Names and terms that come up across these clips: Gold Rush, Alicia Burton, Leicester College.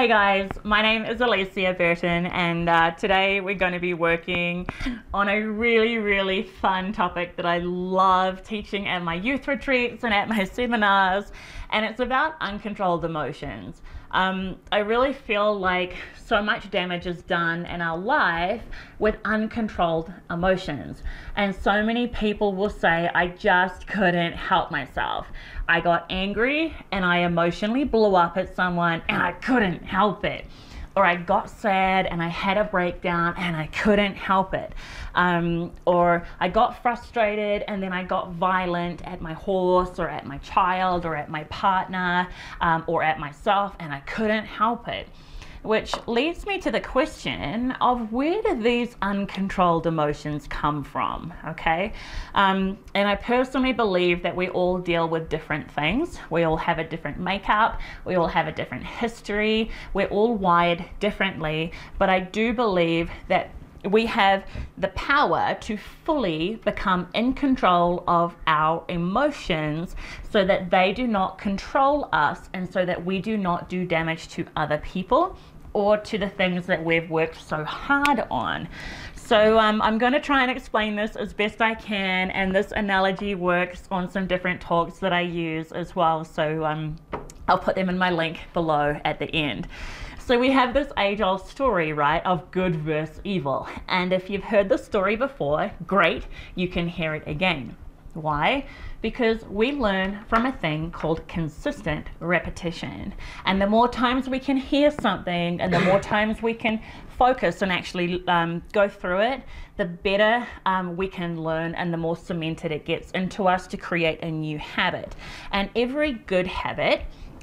Hey guys, my name is Alicia Burton, and today we're going to be working on a really fun topic that I love teaching at my youth retreats and at my seminars, and it's about uncontrolled emotions. I really feel like so much damage is done in our life with uncontrolled emotions, and so many people will say, I just couldn't help myself. I got angry and I emotionally blew up at someone and I couldn't help it. Or I got sad and I had a breakdown and I couldn't help it. Or I got frustrated and then I got violent at my horse or at my child or at my partner or at myself, and I couldn't help it. Which leads me to the question of, where do these uncontrolled emotions come from? Okay, and I personally believe that we all deal with different things. We all have a different makeup, we all have a different history, we're all wired differently, but I do believe that we have the power to fully become in control of our emotions so that they do not control us, and so that we do not do damage to other people or to the things that we've worked so hard on. So I'm going to try and explain this as best I can, and this analogy works on some different talks that I use as well, so I'll put them in my link below at the end. So we have this age-old story, right, of good versus evil. And if you've heard the story before, great, you can hear it again. Why? Because we learn from a thing called consistent repetition. And the more times we can hear something and the more times we can focus and actually go through it, the better we can learn, and the more cemented it gets into us to create a new habit. And every good habit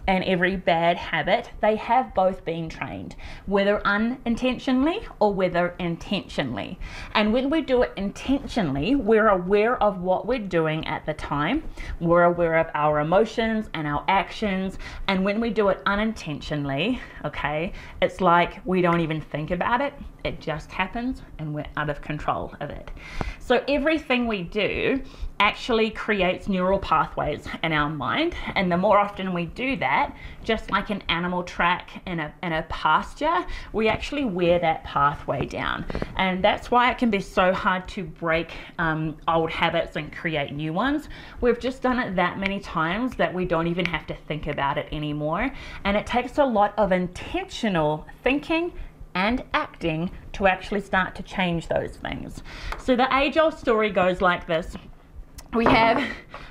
and every bad habit, they have both been trained, whether unintentionally or whether intentionally. And when we do it intentionally, we're aware of what we're doing at the time, we're aware of our emotions and our actions, and when we do it unintentionally, okay, it's like we don't even think about it, it just happens and we're out of control of it. So everything we do actually creates neural pathways in our mind, and the more often we do that, just like an animal track in a pasture, we actually wear that pathway down. And that's why it can be so hard to break old habits and create new ones. We've just done it that many times that we don't even have to think about it anymore, and it takes a lot of intentional thinking and acting to actually start to change those things. So the age-old story goes like this. We have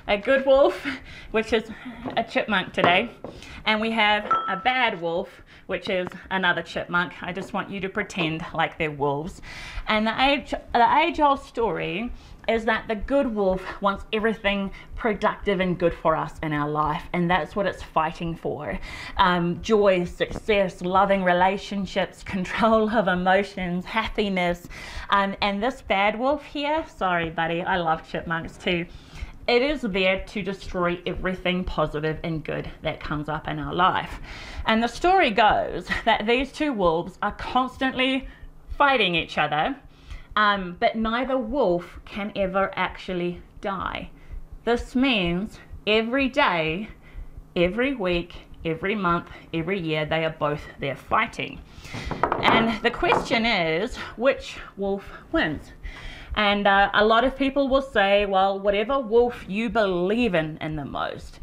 a good wolf, which is a chipmunk today, and we have a bad wolf, which is another chipmunk. I just want you to pretend like they're wolves. And the age-old story is that the good wolf wants everything productive and good for us in our life, and that's what it's fighting for. Joy, success, loving relationships, control of emotions, happiness. And this bad wolf here, sorry buddy, I love chipmunks too, it is there to destroy everything positive and good that comes up in our life. And the story goes that these two wolves are constantly fighting each other, but neither wolf can ever actually die. This means every day, every week, every month, every year, they are both there fighting. And the question is, which wolf wins? And a lot of people will say, well, whatever wolf you believe in the most.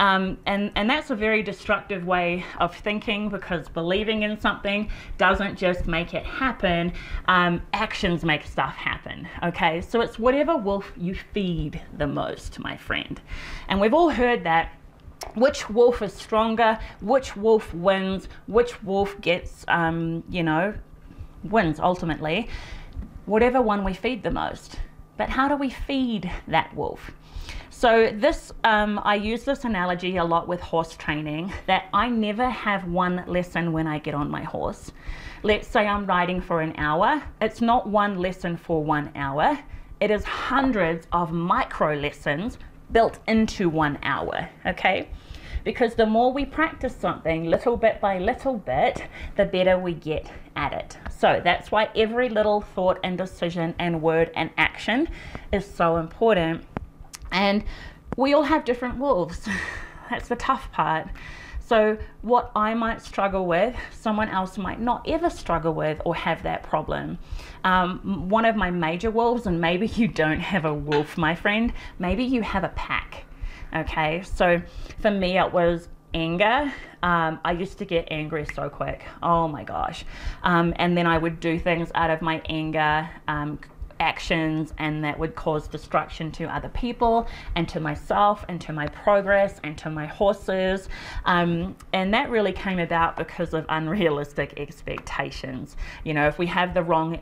And that's a very destructive way of thinking, because believing in something doesn't just make it happen, actions make stuff happen, okay? So it's whatever wolf you feed the most, my friend. And we've all heard that. Which wolf is stronger, which wolf wins, which wolf gets, you know, wins ultimately. Whatever one we feed the most. But how do we feed that wolf? So this, I use this analogy a lot with horse training, that I never have one lesson when I get on my horse. Let's say I'm riding for an hour. It's not one lesson for 1 hour. It is hundreds of micro lessons built into 1 hour, okay? Because the more we practice something little bit by little bit, the better we get at it. So that's why every little thought and decision and word and action is so important. And we all have different wolves. That's the tough part. So what I might struggle with, someone else might not ever struggle with or have that problem. One of my major wolves, and maybe you don't have a wolf, my friend, maybe you have a pack, okay? So for me, it was anger. I used to get angry so quick. Oh my gosh. And then I would do things out of my anger, actions, and that would cause destruction to other people and to myself and to my progress and to my horses, and that really came about because of unrealistic expectations. You know, if we have the wrong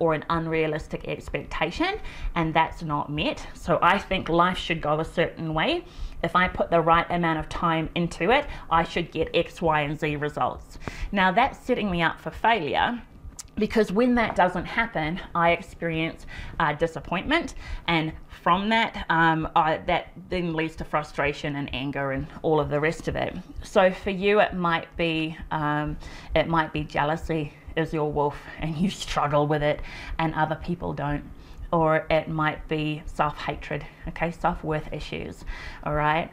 or an unrealistic expectation and that's not met, so I think life should go a certain way. If I put the right amount of time into it, I should get X, Y, and Z results. Now that's setting me up for failure, because when that doesn't happen, I experience disappointment, and from that, that then leads to frustration and anger and all of the rest of it. So for you, it might be jealousy is your wolf, and you struggle with it, and other people don't. Or it might be self-hatred, okay, self-worth issues, all right?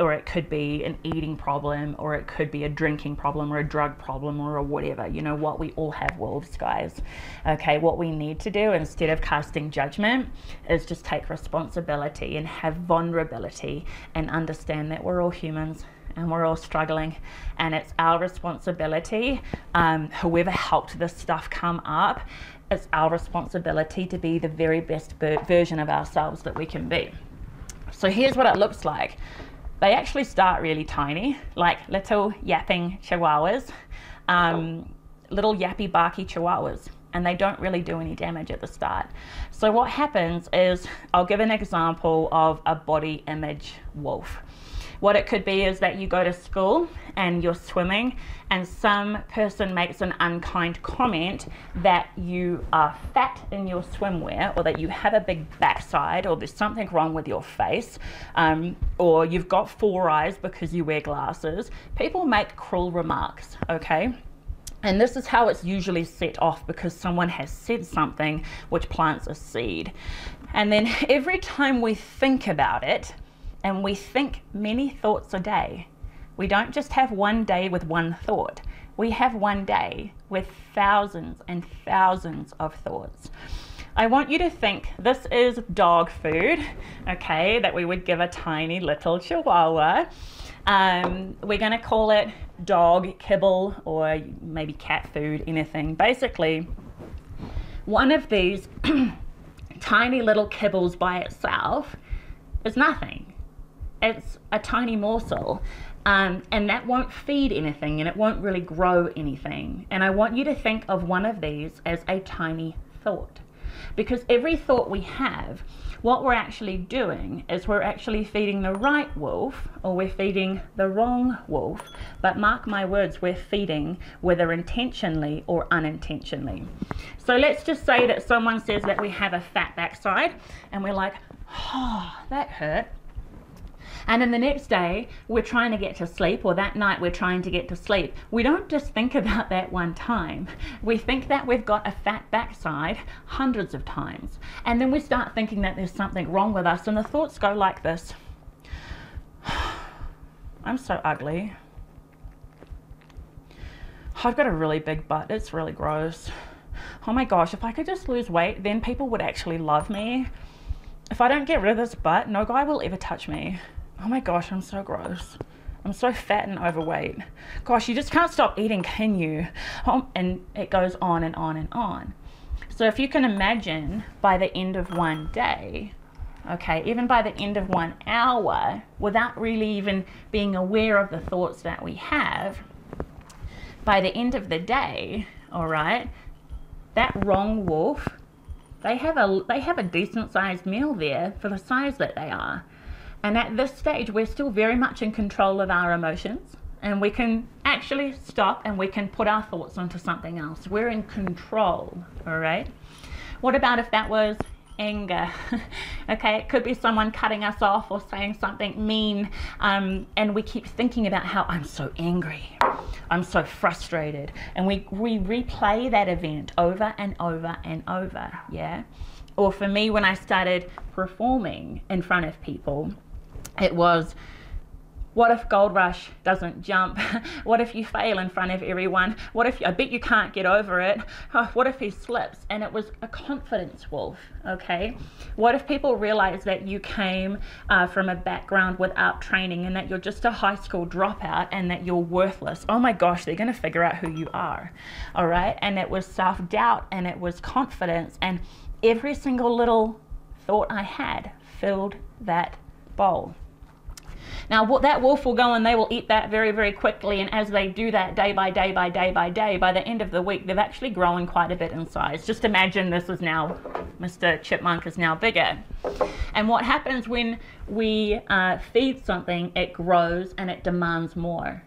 Or it could be an eating problem, or it could be a drinking problem, or a drug problem, or a whatever. You know what, we all have wolves, guys, okay? What we need to do, instead of casting judgment, is just take responsibility and have vulnerability and understand that we're all humans and we're all struggling, and it's our responsibility, whoever helped this stuff come up, it's our responsibility to be the very best version of ourselves that we can be. So here's what it looks like. They actually start really tiny, like little yapping chihuahuas, little yappy barky chihuahuas, and they don't really do any damage at the start. So what happens is, I'll give an example of a body image wolf. What it could be is that you go to school and you're swimming, and some person makes an unkind comment that you are fat in your swimwear, or that you have a big backside, or there's something wrong with your face, or you've got four eyes because you wear glasses. People make cruel remarks, okay? And this is how it's usually set off, because someone has said something which plants a seed. And then every time we think about it, and we think many thoughts a day. We don't just have one day with one thought. We have one day with thousands and thousands of thoughts. I want you to think, this is dog food, okay, that we would give a tiny little chihuahua. We're gonna call it dog kibble, or maybe cat food, anything. Basically, one of these tiny little kibbles by itself is nothing. It's a tiny morsel, and that won't feed anything, and it won't really grow anything. And I want you to think of one of these as a tiny thought, because every thought we have, what we're actually doing is we're actually feeding the right wolf, or we're feeding the wrong wolf. But mark my words, we're feeding whether intentionally or unintentionally. So let's just say that someone says that we have a fat backside, and we're like, oh, that hurt. And then the next day, we're trying to get to sleep, or that night we're trying to get to sleep. We don't just think about that one time. We think that we've got a fat backside hundreds of times. And then we start thinking that there's something wrong with us, and the thoughts go like this. I'm so ugly. I've got a really big butt, it's really gross. Oh my gosh, if I could just lose weight, then people would actually love me. If I don't get rid of this butt, no guy will ever touch me. Oh my gosh, I'm so gross. I'm so fat and overweight. Gosh, you just can't stop eating, can you? And it goes on and on and on. So if you can imagine, by the end of one day, okay, even by the end of 1 hour, without really even being aware of the thoughts that we have, by the end of the day, all right, that wrong wolf, they have a decent sized meal there for the size that they are. And at this stage, we're still very much in control of our emotions, and we can actually stop and we can put our thoughts onto something else. We're in control, all right? What about if that was anger? Okay, it could be someone cutting us off or saying something mean, and we keep thinking about how I'm so angry, I'm so frustrated, and we replay that event over and over and over, yeah? Or for me, when I started performing in front of people, it was, What if Gold Rush doesn't jump? What if you fail in front of everyone? What if I bet you can't get over it? Oh, what if he slips? And it was a confidence wolf, okay? What if people realize that you came from a background without training and that you're just a high school dropout and that you're worthless? Oh my gosh, they're gonna figure out who you are, all right? And it was self-doubt and it was confidence, and every single little thought I had filled that bowl. Now that wolf will go and they will eat that very, very quickly, and as they do that day by day by day by day, by the end of the week, they've actually grown quite a bit in size. Just imagine this is now, Mr. Chipmunk is now bigger. And what happens when we feed something, it grows and it demands more.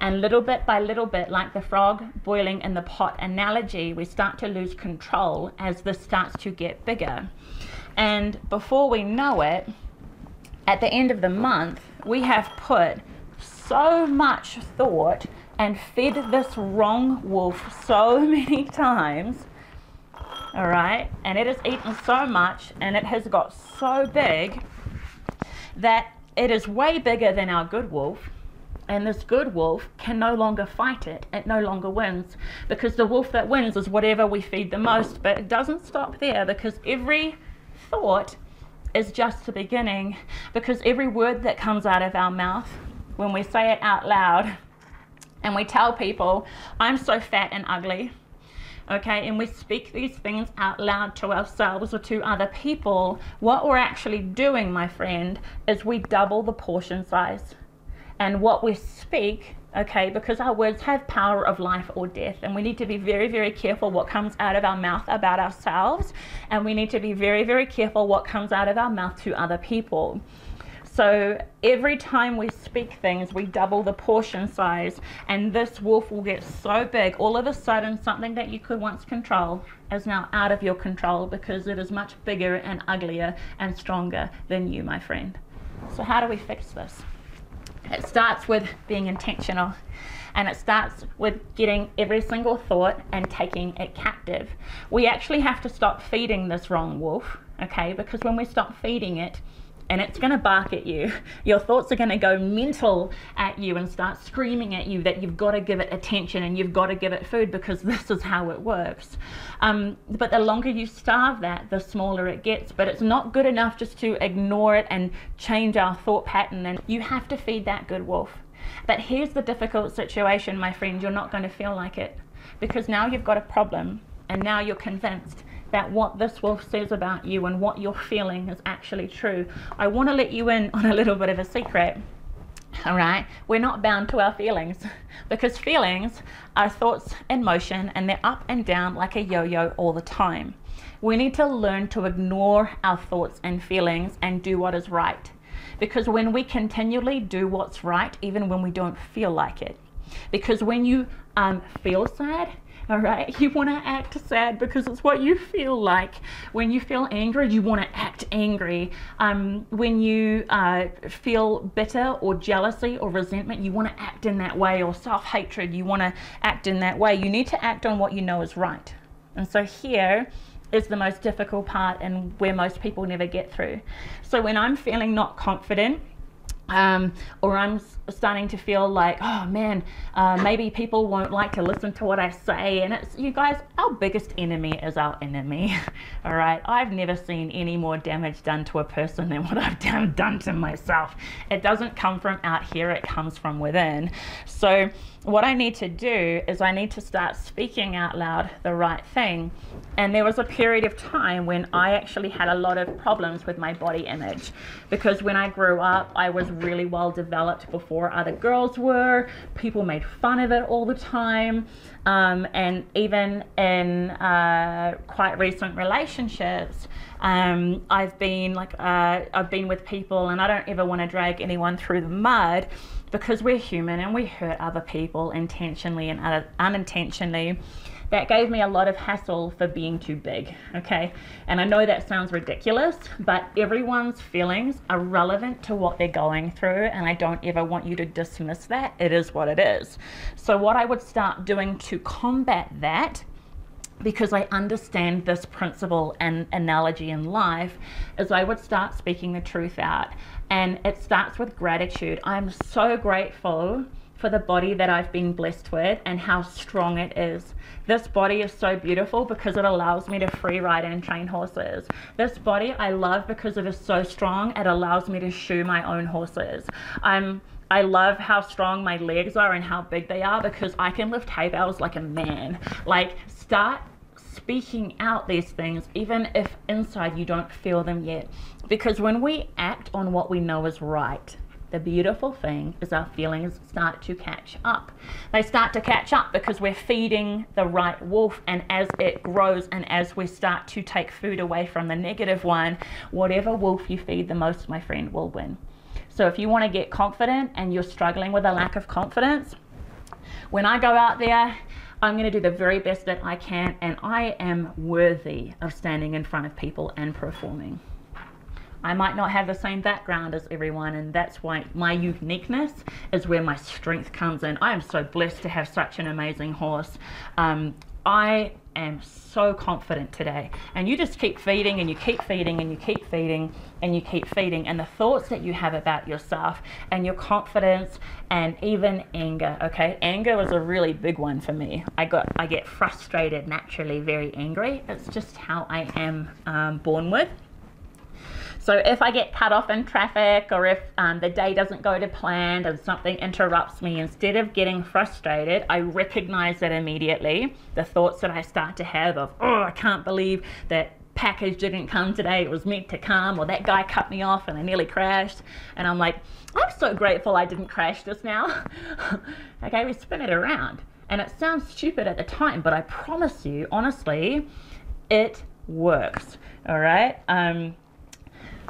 And little bit by little bit, like the frog boiling in the pot analogy, we start to lose control as this starts to get bigger. And before we know it, at the end of the month, we have put so much thought and fed this wrong wolf so many times, all right? And it has eaten so much and it has got so big that it is way bigger than our good wolf. And this good wolf can no longer fight it. It no longer wins, because the wolf that wins is whatever we feed the most. But it doesn't stop there, because every thought is just the beginning, because every word that comes out of our mouth, when we say it out loud and we tell people, I'm so fat and ugly, okay, and we speak these things out loud to ourselves or to other people, what we're actually doing, my friend, is we double the portion size. And what we speak, okay, because our words have power of life or death, and we need to be very, very careful what comes out of our mouth about ourselves, and we need to be very, very careful what comes out of our mouth to other people. So every time we speak things, we double the portion size, and this wolf will get so big, all of a sudden something that you could once control is now out of your control, because it is much bigger and uglier and stronger than you, my friend. So how do we fix this? It starts with being intentional, and it starts with getting every single thought and taking it captive. We actually have to stop feeding this wrong wolf, okay, because when we stop feeding it, and it's going to bark at you, your thoughts are going to go mental at you and start screaming at you that you've got to give it attention and you've got to give it food, because this is how it works. But the longer you starve that, the smaller it gets. But it's not good enough just to ignore it and change our thought pattern, and you have to feed that good wolf. But here's the difficult situation, my friend, you're not going to feel like it, because now you've got a problem, and now you're convinced that what this wolf says about you and what you're feeling is actually true. I want to let you in on a little bit of a secret, all right? We're not bound to our feelings, because feelings are thoughts in motion, and they're up and down like a yo-yo all the time. We need to learn to ignore our thoughts and feelings and do what is right, because when we continually do what's right, even when we don't feel like it, because when you feel sad, all right, you want to act sad because it's what you feel like. When you feel angry, you want to act angry. When you feel bitter or jealousy or resentment, you want to act in that way, or self-hatred, you want to act in that way. You need to act on what you know is right. And so here is the most difficult part, and where most people never get through. So when I'm feeling not confident, or I'm starting to feel like, oh man, maybe people won't like to listen to what I say, and it's, you guys, our biggest enemy is our enemy, all right? I've never seen any more damage done to a person than what I've done to myself. It doesn't come from out here, it comes from within. So what I need to do is I need to start speaking out loud the right thing. And there was a period of time when I actually had a lot of problems with my body image, because when I grew up, I was really well developed before other girls were. People made fun of it all the time. And even in quite recent relationships, I've been like, I've been with people, and I don't ever want to drag anyone through the mud, because we're human and we hurt other people intentionally and unintentionally. That gave me a lot of hassle for being too big, okay? And I know that sounds ridiculous, but everyone's feelings are relevant to what they're going through, and I don't ever want you to dismiss that. It is what it is. So what I would start doing to combat that because I understand this principle and analogy in life, is I would start speaking the truth out. And it starts with gratitude. I'm so grateful for the body that I've been blessed with and how strong it is. This body is so beautiful because it allows me to free ride and train horses. This body I love because it is so strong, it allows me to shoe my own horses. I love how strong my legs are and how big they are because I can lift hay bales like a man. Like, start speaking out these things, even if inside you don't feel them yet. Because when we act on what we know is right, the beautiful thing is our feelings start to catch up. They start to catch up because we're feeding the right wolf, and as it grows and as we start to take food away from the negative one, whatever wolf you feed the most, my friend, will win. So if you want to get confident and you're struggling with a lack of confidence, when I go out there, I'm going to do the very best that I can, and I am worthy of standing in front of people and performing. I might not have the same background as everyone, and that's why my uniqueness is where my strength comes in. I am so blessed to have such an amazing horse. I am so confident today, and you just keep feeding and you keep feeding and you keep feeding and you keep feeding, and the thoughts that you have about yourself and your confidence and even anger. Okay, anger was a really big one for me. I get frustrated naturally, very angry. It's just how I am born with. So if I get cut off in traffic, or if the day doesn't go to plan and something interrupts me, instead of getting frustrated, I recognize that immediately. The thoughts that I start to have of, oh, I can't believe that package didn't come today, it was meant to come, or that guy cut me off and I nearly crashed. And I'm like, I'm so grateful I didn't crash just now. Okay, we spin it around. And it sounds stupid at the time, but I promise you, honestly, it works. All right.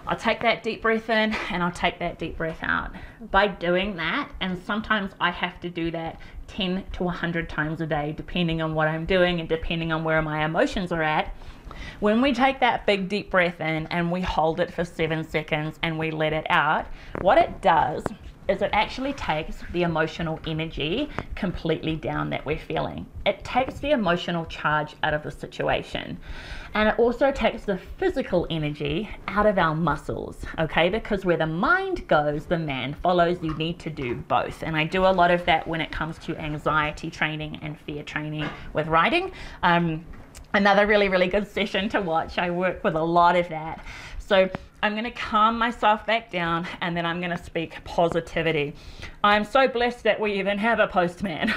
I'll take that deep breath in and I'll take that deep breath out. By doing that, and sometimes I have to do that 10 to 100 times a day, depending on what I'm doing and depending on where my emotions are at. When we take that big deep breath in and we hold it for 7 seconds and we let it out, what it does is it actually takes the emotional energy completely down that we're feeling. It takes the emotional charge out of the situation. And it also takes the physical energy out of our muscles, okay? Because where the mind goes, the man follows. You need to do both. And I do a lot of that when it comes to anxiety training and fear training with riding. Another really, really good session to watch. I work with a lot of that. So I'm going to calm myself back down, and then I'm going to speak positivity. I'm so blessed that we even have a postman,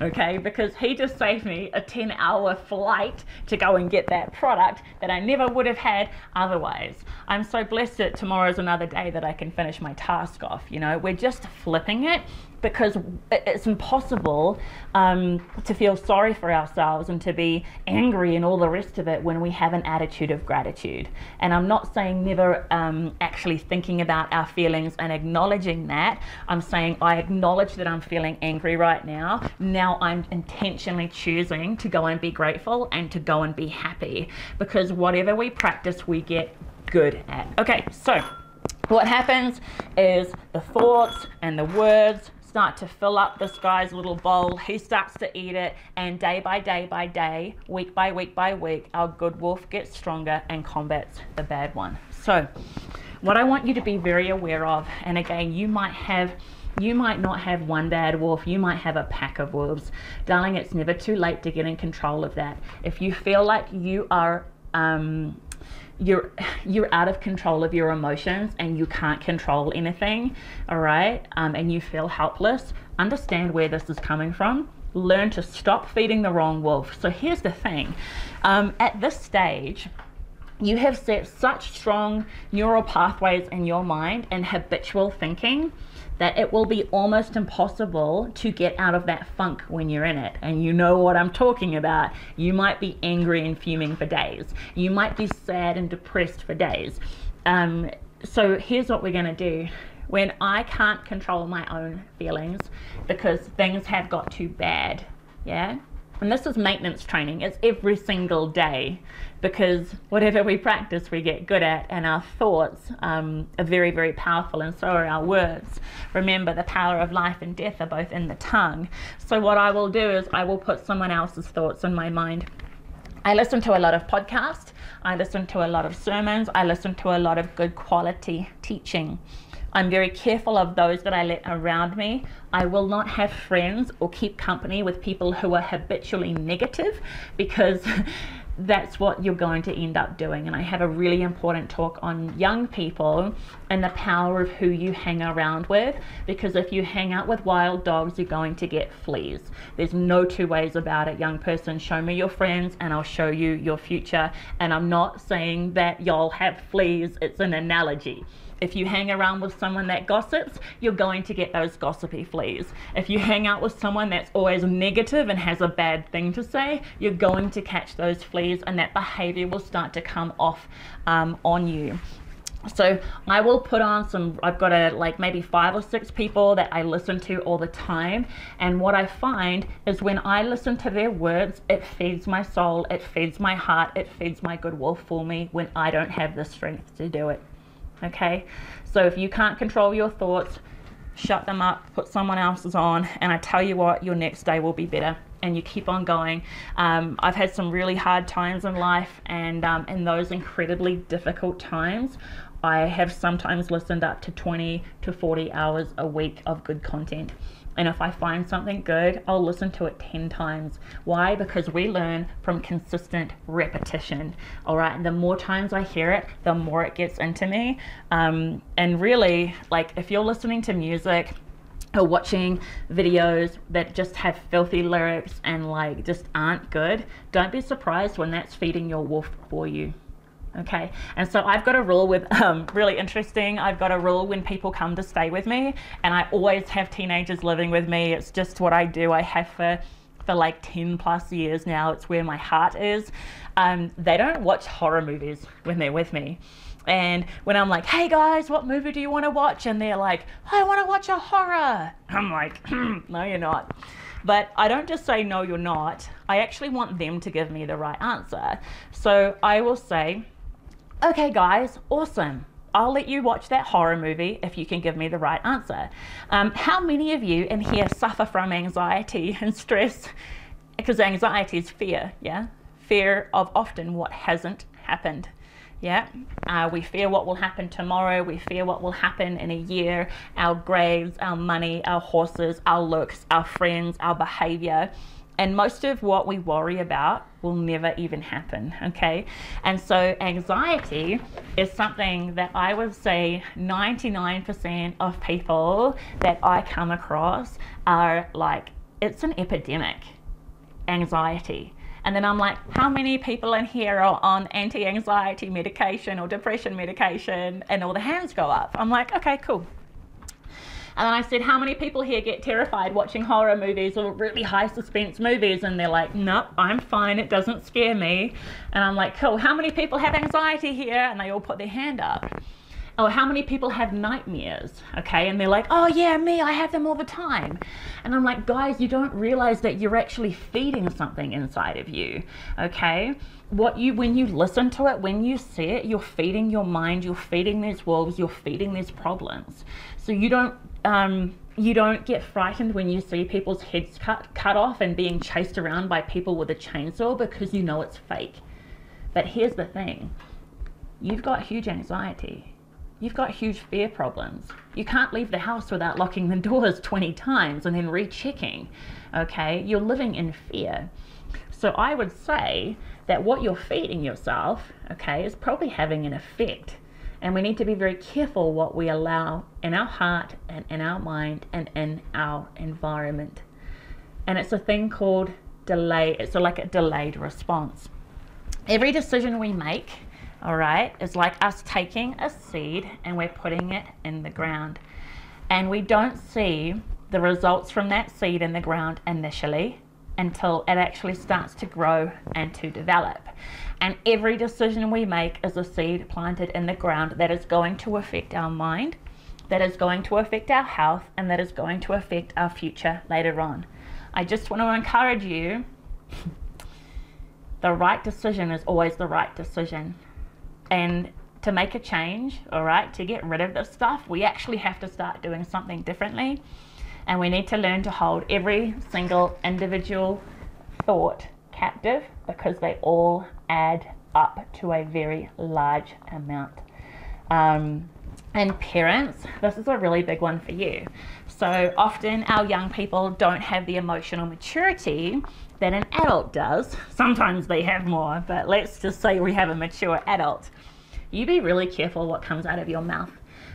okay, because he just saved me a 10-hour flight to go and get that product that I never would have had otherwise. I'm so blessed that tomorrow's another day that I can finish my task off. You know, we're just flipping it, because it's impossible to feel sorry for ourselves and to be angry and all the rest of it when we have an attitude of gratitude. And I'm not saying never actually thinking about our feelings and acknowledging that. I'm saying I acknowledge that I'm feeling angry right now. Now I'm intentionally choosing to go and be grateful and to go and be happy, because whatever we practice, we get good at. Okay, so what happens is the thoughts and the words start to fill up this guy's little bowl. He starts to eat it, and day by day by day, week by week by week, our good wolf gets stronger and combats the bad one. So what I want you to be very aware of, and again, you might not have one bad wolf, you might have a pack of wolves. Darling, it's never too late to get in control of that. If you feel like you are you're out of control of your emotions and you can't control anything, all right, and you feel helpless, understand where this is coming from. Learn to stop feeding the wrong wolf. So here's the thing, at this stage, you have set such strong neural pathways in your mind and habitual thinking that it will be almost impossible to get out of that funk when you're in it. And you know what I'm talking about. You might be angry and fuming for days. You might be sad and depressed for days. So here's what we're gonna do. When I can't control my own feelings because things have got too bad, yeah? And this is maintenance training. It's every single day, because whatever we practice, we get good at, and our thoughts are very, very powerful, and so are our words. Remember, the power of life and death are both in the tongue. So what I will do is I will put someone else's thoughts in my mind, I listen to a lot of podcasts, I listen to a lot of sermons, I listen to a lot of good quality teaching. I'm very careful of those that I let around me. I will not have friends or keep company with people who are habitually negative, because that's what you're going to end up doing. And I have a really important talk on young people and the power of who you hang around with, because if you hang out with wild dogs, you're going to get fleas. There's no two ways about it, young person. Show me your friends and I'll show you your future. And I'm not saying that y'all have fleas, it's an analogy. If you hang around with someone that gossips, you're going to get those gossipy fleas. If you hang out with someone that's always negative and has a bad thing to say, you're going to catch those fleas, and that behavior will start to come off on you. So I will put on some, I've got like maybe 5 or 6 people that I listen to all the time. And what I find is when I listen to their words, it feeds my soul, it feeds my heart, it feeds my goodwill for me when I don't have the strength to do it. Okay, so if you can't control your thoughts, shut them up, put someone else's on, and I tell you what, your next day will be better, and you keep on going. I've had some really hard times in life, and in those incredibly difficult times, I have sometimes listened up to 20 to 40 hours a week of good content. And if I find something good, I'll listen to it 10 times. Why? Because we learn from consistent repetition. All right. And the more times I hear it, the more it gets into me. And really, like if you're listening to music or watching videos that just have filthy lyrics and like just aren't good, don't be surprised when that's feeding your wolf for you. Okay, and so I've got a rule with, really interesting, I've got a rule when people come to stay with me, and I always have teenagers living with me. It's just what I do. I have for like 10 plus years now. It's where my heart is. They don't watch horror movies when they're with me. And when I'm like, hey guys, what movie do you want to watch? And they're like, I want to watch a horror. I'm like, no, you're not. But I don't just say, no, you're not. I actually want them to give me the right answer. So I will say, okay guys, awesome. I'll let you watch that horror movie if you can give me the right answer. How many of you in here suffer from anxiety and stress? Because anxiety is fear, yeah? Fear of often what hasn't happened, yeah? We fear what will happen tomorrow. We fear what will happen in a year. Our grades, our money, our horses, our looks, our friends, our behavior. And most of what we worry about will never even happen, okay? And so anxiety is something that I would say 99% of people that I come across are like, it's an epidemic, anxiety. And then I'm like, how many people in here are on anti-anxiety medication or depression medication? And all the hands go up. I'm like, okay, cool. And then I said, how many people here get terrified watching horror movies or really high suspense movies? And they're like, nope, I'm fine. It doesn't scare me. And I'm like, cool. How many people have anxiety here? And they all put their hand up. Or how many people have nightmares? Okay. And they're like, oh yeah, me, I have them all the time. And I'm like, guys, you don't realize that you're actually feeding something inside of you. Okay. When you listen to it, when you see it, you're feeding your mind, you're feeding these wolves, you're feeding these problems. So you don't get frightened when you see people's heads cut off and being chased around by people with a chainsaw, because you know it's fake. But here's the thing. You've got huge anxiety. You've got huge fear problems. You can't leave the house without locking the doors 20 times and then rechecking, okay? You're living in fear. So I would say that what you're feeding yourself, okay, is probably having an effect. And we need to be very careful what we allow in our heart and in our mind and in our environment. And it's a thing called delay. It's like a delayed response. Every decision we make, all right, is like us taking a seed and we're putting it in the ground. And we don't see the results from that seed in the ground initially until it actually starts to grow and to develop. And every decision we make is a seed planted in the ground that is going to affect our mind, that is going to affect our health, and that is going to affect our future later on. I just want to encourage you, the right decision is always the right decision. And to make a change, all right, to get rid of this stuff, we actually have to start doing something differently. And we need to learn to hold every single individual thought captive because they all add up to a very large amount. And parents, this is a really big one for you. So often our young people don't have the emotional maturity that an adult does. Sometimes they have more, but let's just say we have a mature adult. You be really careful what comes out of your mouth.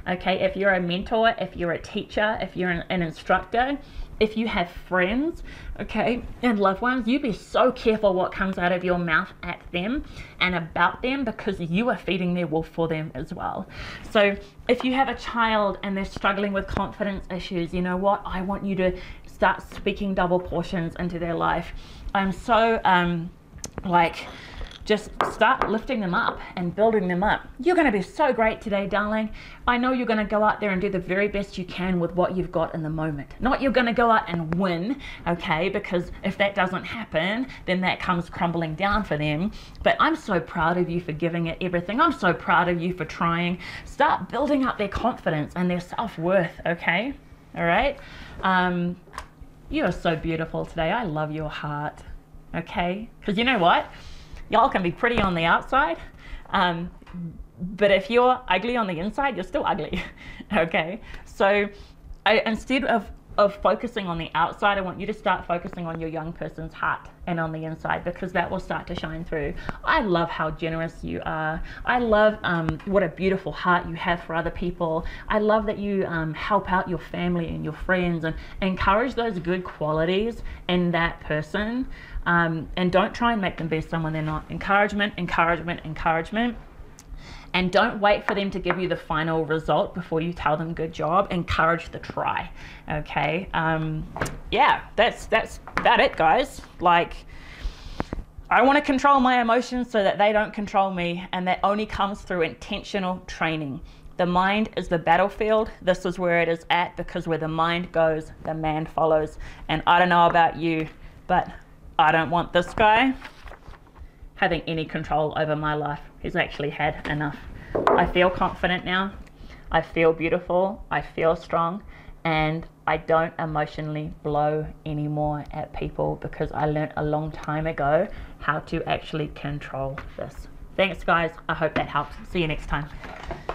Okay, if you're a mentor, if you're a teacher, if you're an instructor, if you have friends, okay, and loved ones, you be so careful what comes out of your mouth at them and about them, because you are feeding their wolf for them as well. So if you have a child and they're struggling with confidence issues, you know what? I want you to start speaking double portions into their life. I'm so, just start lifting them up and building them up. You're going to be so great today, darling. I know you're going to go out there and do the very best you can with what you've got in the moment. Not you're going to go out and win, okay, because if that doesn't happen, then that comes crumbling down for them. But I'm so proud of you for giving it everything. I'm so proud of you for trying. Start building up their confidence and their self-worth, okay? All right? You are so beautiful today. I love your heart, okay? Because you know what? Y'all can be pretty on the outside, but if you're ugly on the inside, you're still ugly, okay? So instead of focusing on the outside, I want you to start focusing on your young person's heart and on the inside, because that will start to shine through. I love how generous you are. I love what a beautiful heart you have for other people. I love that you help out your family and your friends and encourage those good qualities in that person. And don't try and make them be someone they're not. Encouragement, encouragement, encouragement. And don't wait for them to give you the final result before you tell them good job. Encourage the try, okay? Yeah, that's about it, guys. Like, I want to control my emotions so that they don't control me, and that only comes through intentional training. The mind is the battlefield. This is where it is at, because where the mind goes, the man follows. And I don't know about you, but I don't want this guy having any control over my life. He's actually had enough. I feel confident now. I feel beautiful. I feel strong. And I don't emotionally blow anymore at people, because I learned a long time ago how to actually control this. Thanks, guys. I hope that helps. See you next time.